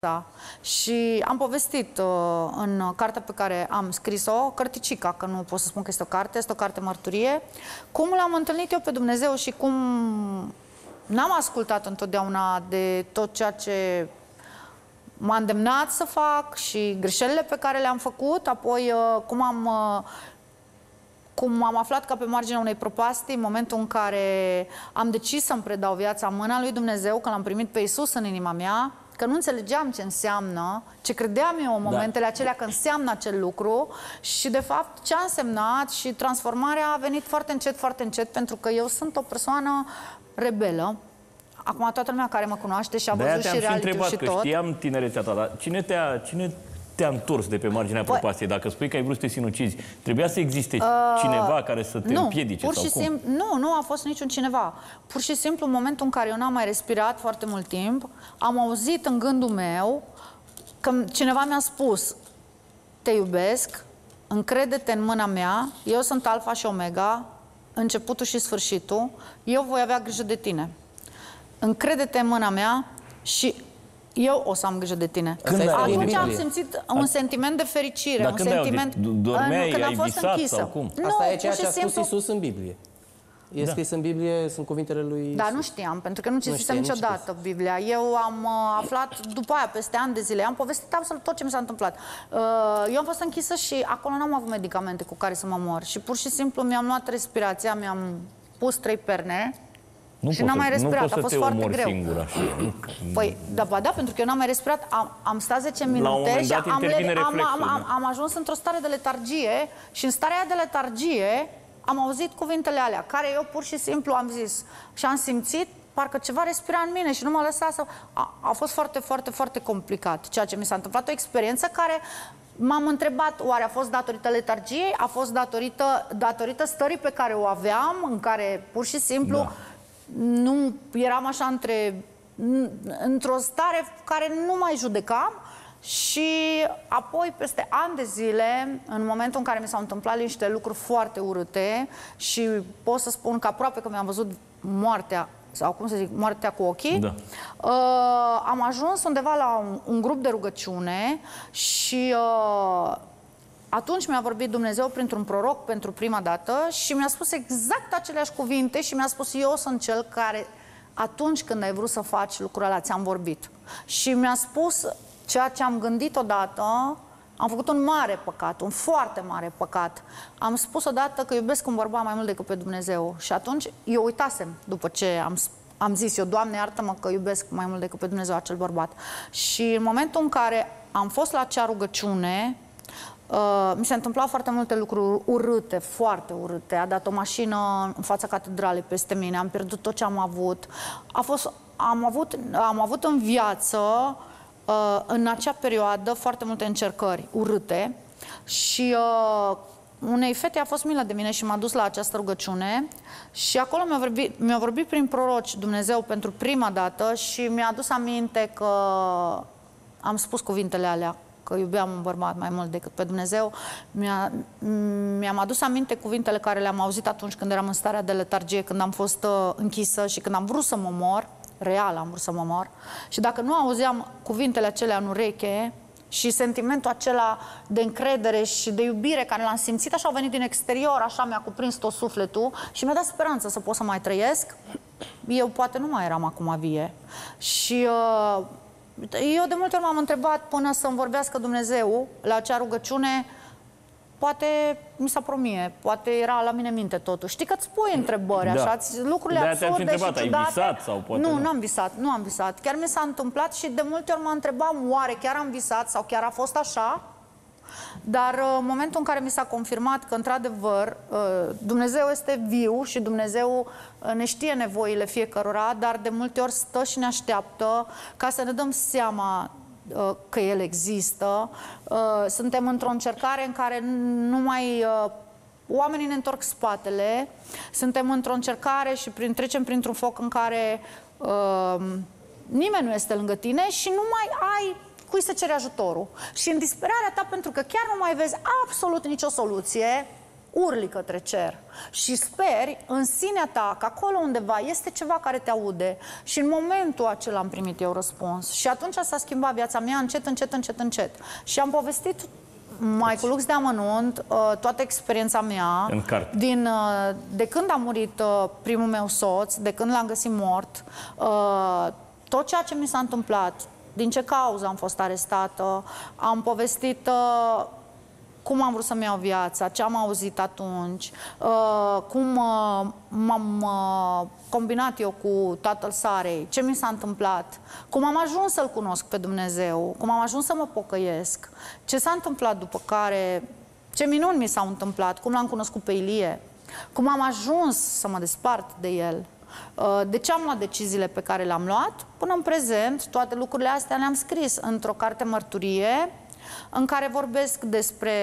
Da. Și am povestit în cartea pe care am scris-o, Cărticica, că nu pot să spun că este o carte, este o carte mărturie, cum l-am întâlnit eu pe Dumnezeu și cum n-am ascultat întotdeauna de tot ceea ce m-a îndemnat să fac și greșelile pe care le-am făcut, apoi cum am aflat că pe marginea unei propastii, în momentul în care am decis să-mi predau viața în mâna lui Dumnezeu, că l-am primit pe Isus în inima mea, că nu înțelegeam ce înseamnă, ce credeam eu în momentele acelea că înseamnă acel lucru și, de fapt, ce a însemnat și transformarea a venit foarte încet, foarte încet, pentru că eu sunt o persoană rebelă. Acum toată lumea care mă cunoaște și a văzut și reality și tot. Știam tinerețea ta, dar cine te-a întors de pe marginea propastiei? Dacă spui că ai vrut să te sinucizi, trebuia să existe cineva care să te împiedice sau cum? Nu, nu a fost niciun cineva. Pur și simplu, în momentul în care eu n-am mai respirat foarte mult timp, am auzit în gândul meu că cineva mi-a spus: te iubesc, încrede-te în mâna mea, eu sunt Alfa și Omega, începutul și sfârșitul, eu voi avea grijă de tine. Încrede-te în mâna mea și eu o să am grijă de tine. Atunci am simțit un sentiment de fericire. Dar când ai visat închisă. Sau cum? Nu, asta e ceea ce a spus Isus în Biblie. E scris în Biblie, sunt cuvintele lui Isus. Da, nu știam, pentru că nu citisem niciodată Biblia. Eu am aflat după aia, peste ani de zile, am povestit absolut tot ce mi s-a întâmplat. Eu am fost închisă și acolo n-am avut medicamente cu care să mă mor. Și pur și simplu mi-am luat respirația, mi-am pus 3 perne. Și n-am mai respirat, a fost foarte greu. Păi, da, pentru că eu n-am mai respirat, am stat 10 minute și am ajuns într-o stare de letargie și în starea de letargie am auzit cuvintele alea, care eu pur și simplu am zis și am simțit parcă ceva respira în mine și nu m-a lăsat să... A fost foarte, foarte, foarte complicat ceea ce mi s-a întâmplat, o experiență care... M-am întrebat, oare a fost datorită letargiei, a fost datorită stării pe care o aveam, în care pur și simplu nu eram așa într-o stare care nu mai judecam. Și apoi, peste ani de zile, în momentul în care mi s-au întâmplat niște lucruri foarte urâte și pot să spun că aproape că mi-am văzut moartea, sau cum să zic, moartea cu ochii, am ajuns undeva la un grup de rugăciune și atunci mi-a vorbit Dumnezeu printr-un proroc pentru prima dată și mi-a spus exact aceleași cuvinte și mi-a spus: eu sunt cel care atunci când ai vrut să faci lucrul ăla, ți-am vorbit. Și mi-a spus ceea ce am gândit odată. Am făcut un mare păcat, un foarte mare păcat. Am spus odată că iubesc un bărbat mai mult decât pe Dumnezeu. Și atunci eu uitasem după ce am zis eu: Doamne, iartă-mă că iubesc mai mult decât pe Dumnezeu acel bărbat. Și în momentul în care am fost la acea rugăciune, mi se întâmplau foarte multe lucruri urâte, foarte urâte. A dat o mașină în fața catedralei peste mine, am pierdut tot ce am avut. Am avut în viață, în acea perioadă, foarte multe încercări urâte și unei fete a fost milă de mine și m-a dus la această rugăciune și acolo mi-a vorbit prin proroci Dumnezeu pentru prima dată și mi-a adus aminte că am spus cuvintele alea, că iubeam un bărbat mai mult decât pe Dumnezeu. Mi-am adus aminte cuvintele care le-am auzit atunci când eram în starea de letargie, când am fost închisă și când am vrut să mă mor. Real am vrut să mă mor. Și dacă nu auzeam cuvintele acelea în ureche și sentimentul acela de încredere și de iubire care l-am simțit, așa au venit din exterior, așa mi-a cuprins tot sufletul și mi-a dat speranță să pot să mai trăiesc. Eu poate nu mai eram acum vie. Și eu de multe ori m-am întrebat, până să-mi vorbească Dumnezeu la acea rugăciune, poate mi s-a promie, poate era la mine minte totul. Știi că îți pui întrebări, așa, lucrurile absurde și ciudate. Ai visat sau poate nu? Nu, n-am visat, nu am visat. Chiar mi s-a întâmplat și de multe ori mă întrebam, oare chiar am visat sau chiar a fost așa? Dar în momentul în care mi s-a confirmat că, într-adevăr, Dumnezeu este viu și Dumnezeu ne știe nevoile fiecărora, dar de multe ori stă și ne așteaptă ca să ne dăm seama că el există. Suntem într-o încercare în care nu mai... Oamenii ne întorc spatele. Suntem într-o încercare și trecem printr-un foc în care nimeni nu este lângă tine și nu mai ai cui să ceri ajutorul. Și în disperarea ta, pentru că chiar nu mai vezi absolut nicio soluție, urli către cer și speri în sinea ta că acolo undeva este ceva care te aude și în momentul acela am primit eu răspuns. Și atunci s-a schimbat viața mea încet, încet, încet, încet. Și am povestit mai cu lux de amănunt toată experiența mea din, de când a murit primul meu soț, de când l-am găsit mort, tot ceea ce mi s-a întâmplat, din ce cauză am fost arestată, am povestit cum am vrut să-mi iau viața, ce am auzit atunci, cum m-am combinat eu cu tatăl Sarei, ce mi s-a întâmplat, cum am ajuns să-L cunosc pe Dumnezeu, cum am ajuns să mă pocăiesc, ce s-a întâmplat după care, ce minuni mi s-au întâmplat, cum l-am cunoscut pe Ilie, cum am ajuns să mă despart de el, de ce am luat deciziile pe care le-am luat. Până în prezent, toate lucrurile astea le-am scris într-o carte mărturie în care vorbesc despre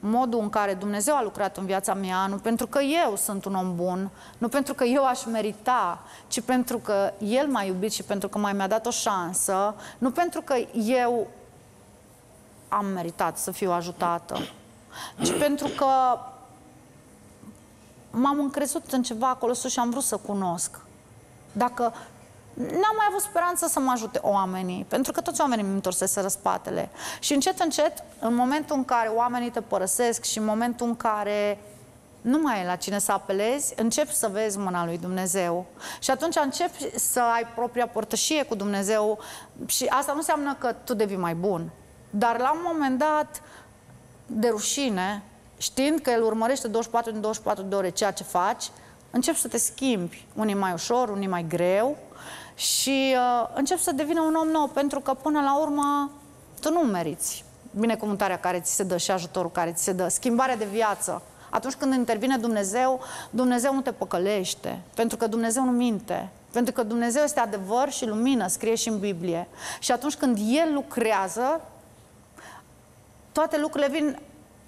modul în care Dumnezeu a lucrat în viața mea, nu pentru că eu sunt un om bun, nu pentru că eu aș merita, ci pentru că El m-a iubit și pentru că mai mi-a dat o șansă, nu pentru că eu am meritat să fiu ajutată, ci pentru că m-am încrezut în ceva acolo sus și am vrut să cunosc. Dacă n-am mai avut speranță să mă ajute oamenii, pentru că toți oamenii mi întorseseră spatele. Și încet, încet, în momentul în care oamenii te părăsesc și în momentul în care nu mai e la cine să apelezi, începi să vezi mâna lui Dumnezeu. Și atunci începi să ai propria părtășie cu Dumnezeu și asta nu înseamnă că tu devii mai bun. Dar la un moment dat, de rușine, știind că El urmărește 24 din 24 de ore ceea ce faci, începi să te schimbi, unii mai ușor, unii mai greu, și încep să devină un om nou, pentru că până la urmă tu nu meriți binecuvântarea care ți se dă și ajutorul care ți se dă, schimbarea de viață. Atunci când intervine Dumnezeu, Dumnezeu nu te păcălește, pentru că Dumnezeu nu minte, pentru că Dumnezeu este adevăr și lumină, scrie și în Biblie. Și atunci când El lucrează, toate lucrurile vin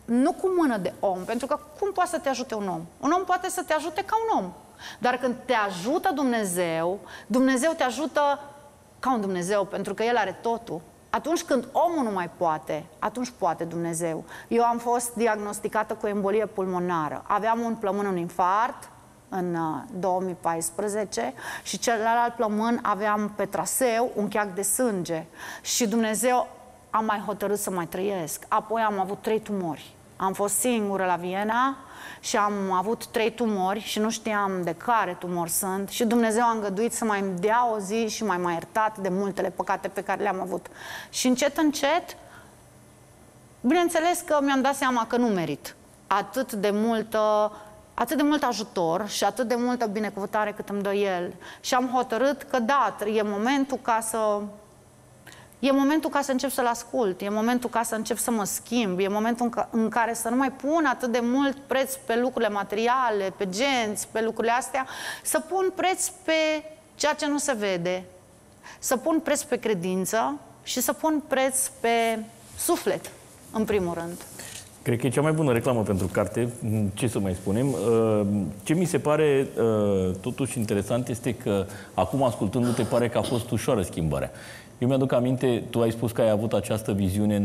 nu cu mână de om, pentru că cum poate să te ajute un om? Un om poate să te ajute ca un om. Dar când te ajută Dumnezeu, Dumnezeu te ajută ca un Dumnezeu, pentru că El are totul. Atunci când omul nu mai poate, atunci poate Dumnezeu. Eu am fost diagnosticată cu embolie pulmonară. Aveam un plămân, un infart în 2014 și celălalt plămân aveam pe traseu un cheac de sânge. Și Dumnezeu a mai hotărât să mai trăiesc. Apoi am avut 3 tumori. Am fost singură la Viena și am avut 3 tumori și nu știam de care tumori sunt și Dumnezeu a îngăduit să mai dea o zi și m-a iertat de multele păcate pe care le-am avut. Și încet, încet, bineînțeles că mi-am dat seama că nu merit atât de mult ajutor și atât de multă binecuvântare cât îmi dă El. Și am hotărât că da, e momentul ca să încep să-L ascult, e momentul ca să încep să mă schimb, e momentul în care să nu mai pun atât de mult preț pe lucrurile materiale, pe genți, pe lucrurile astea, să pun preț pe ceea ce nu se vede, să pun preț pe credință și să pun preț pe suflet, în primul rând. Cred că e cea mai bună reclamă pentru carte, ce să mai spunem. Ce mi se pare totuși interesant este că acum ascultându-te pare că a fost ușoară schimbarea. Eu mi-aduc aminte, tu ai spus că ai avut această viziune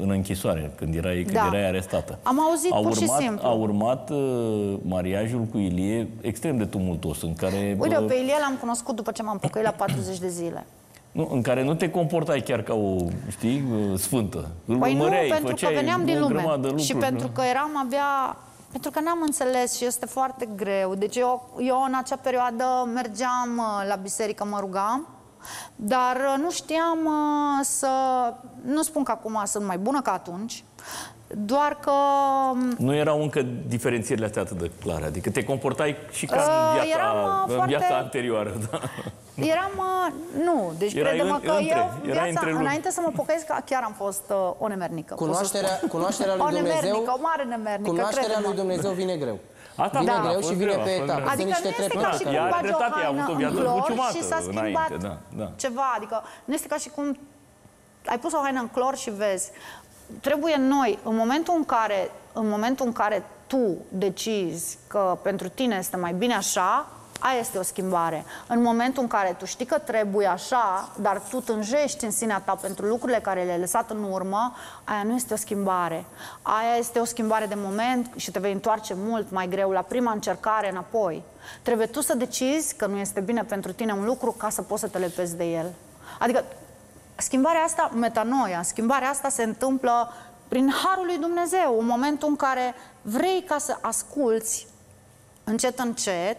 în închisoare, când erai arestată. Am auzit pur și simplu. A urmat mariajul cu Ilie extrem de tumultos, în care... Uite, pe Ilie l-am cunoscut după ce m-am pocăit la 40 de zile. Nu, în care nu te comportai chiar ca o, știi, sfântă. Păi nu, pentru că veneam din lume și pentru că eram abia... Pentru că n-am înțeles și este foarte greu. Deci eu în acea perioadă mergeam la biserică, mă rugam, dar nu știam să... Nu spun că acum sunt mai bună ca atunci, doar că... Nu erau încă diferențierile astea atât de clare, adică te comportai și ca în viața anterioară. Da. Înainte să mă pocăiesc, chiar am fost o nemernică. Cunoașterea lui Dumnezeu vine greu. Asta vine greu și vine pe etape. Adică nu este ca și cum bagi o haină în clor și s-a schimbat ceva. Adică nu este ca și cum ai pus o haină în clor și vezi. Trebuie noi, în momentul în care tu decizi că pentru tine este mai bine așa, Aia este o schimbare. În momentul în care tu știi că trebuie așa, dar tu tânjești în sinea ta pentru lucrurile care le-ai lăsat în urmă, aia nu este o schimbare. Aia este o schimbare de moment și te vei întoarce mult mai greu la prima încercare înapoi. Trebuie tu să decizi că nu este bine pentru tine un lucru ca să poți să te lepezi de el. Adică schimbarea asta, metanoia, schimbarea asta se întâmplă prin harul lui Dumnezeu, în momentul în care vrei ca să asculți încet, încet,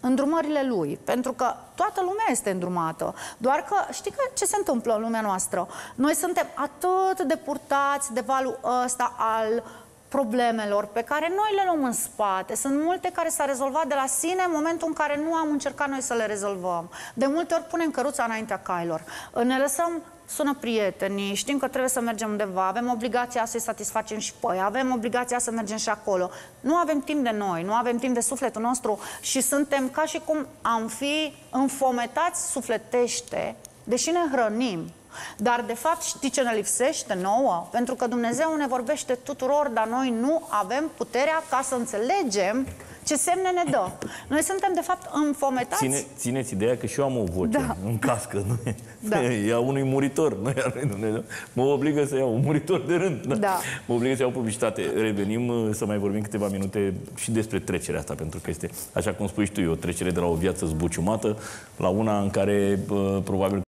îndrumările lui, pentru că toată lumea este îndrumată, doar că știi că ce se întâmplă în lumea noastră? Noi suntem atât de purtați de valul ăsta al problemelor pe care noi le luăm în spate. Sunt multe care s-au rezolvat de la sine în momentul în care nu am încercat noi să le rezolvăm. De multe ori punem căruța înaintea cailor. Ne lăsăm, sună prietenii, știm că trebuie să mergem undeva, avem obligația să-i satisfacem și pe ei, avem obligația să mergem și acolo. Nu avem timp de noi, nu avem timp de sufletul nostru și suntem ca și cum am fi înfometați sufletește, deși ne hrănim. Dar, de fapt, știi ce ne lipsește nouă? Pentru că Dumnezeu ne vorbește tuturor, dar noi nu avem puterea ca să înțelegem ce semne ne dă. Noi suntem, de fapt, înfometați. Țineți ideea că și eu am o voce în cască. Da. E a unui muritor. Nu e a lui Dumnezeu. Mă obligă să iau un muritor de rând. Da. Da. Mă obligă să iau publicitate. Revenim să mai vorbim câteva minute și despre trecerea asta, pentru că este, așa cum spui și tu, o trecere de la o viață zbuciumată la una în care probabil